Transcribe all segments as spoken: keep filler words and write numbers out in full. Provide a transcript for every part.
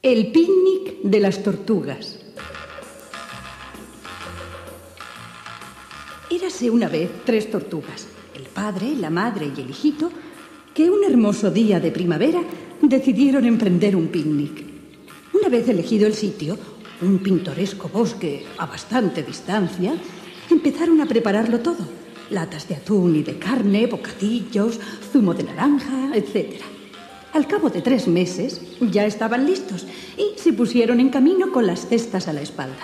El picnic de las tortugas. Érase una vez tres tortugas, el padre, la madre y el hijito, que un hermoso día de primavera decidieron emprender un picnic. Una vez elegido el sitio, un pintoresco bosque a bastante distancia, empezaron a prepararlo todo. Latas de atún y de carne, bocadillos, zumo de naranja, etcétera. Al cabo de tres meses ya estaban listos y se pusieron en camino con las cestas a la espalda.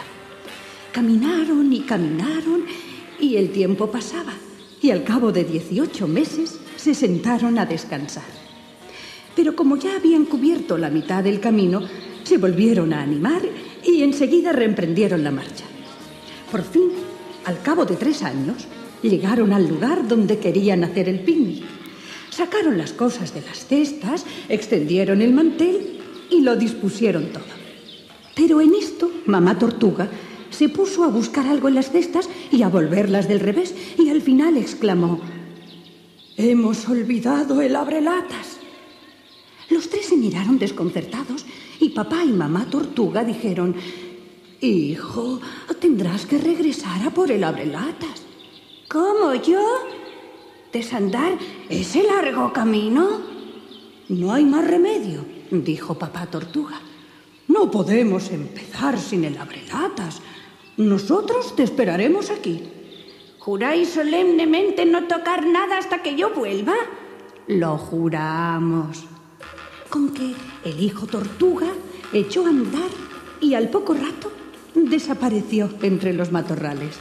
Caminaron y caminaron y el tiempo pasaba y al cabo de dieciocho meses se sentaron a descansar. Pero como ya habían cubierto la mitad del camino, se volvieron a animar y enseguida reemprendieron la marcha. Por fin, al cabo de tres años, llegaron al lugar donde querían hacer el picnic. Sacaron las cosas de las cestas, extendieron el mantel y lo dispusieron todo. Pero en esto, mamá tortuga se puso a buscar algo en las cestas y a volverlas del revés, y al final exclamó: «¡Hemos olvidado el abrelatas!». Los tres se miraron desconcertados y papá y mamá tortuga dijeron: «Hijo, tendrás que regresar a por el abrelatas». «¿Cómo, yo? ¿Desandar ese largo camino?». «No hay más remedio», dijo papá tortuga. «No podemos empezar sin el abrelatas. Nosotros te esperaremos aquí». «¿Juráis solemnemente no tocar nada hasta que yo vuelva?». «Lo juramos». Con que el hijo tortuga echó a andar y al poco rato desapareció entre los matorrales.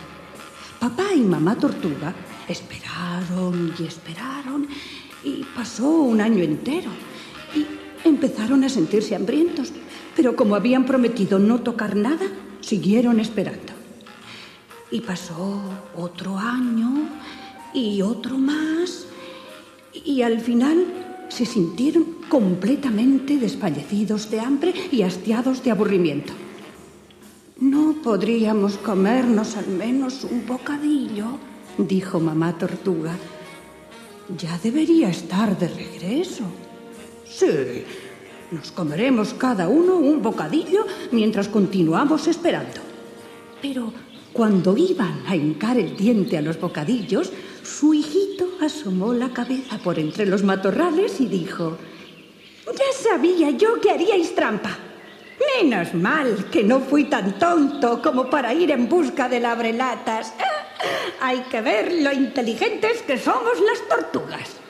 Papá y mamá tortuga esperaron y esperaron y pasó un año entero y empezaron a sentirse hambrientos, pero como habían prometido no tocar nada, siguieron esperando. Y pasó otro año y otro más y al final se sintieron completamente desfallecidos de hambre y hastiados de aburrimiento. «¿No podríamos comernos al menos un bocadillo?», dijo mamá tortuga. «Ya debería estar de regreso». «Sí, nos comeremos cada uno un bocadillo mientras continuamos esperando». Pero cuando iban a hincar el diente a los bocadillos, su hijito asomó la cabeza por entre los matorrales y dijo: «Ya sabía yo que haríais trampa. Menos mal que no fui tan tonto como para ir en busca del abrelatas. Hay que ver lo inteligentes que somos las tortugas».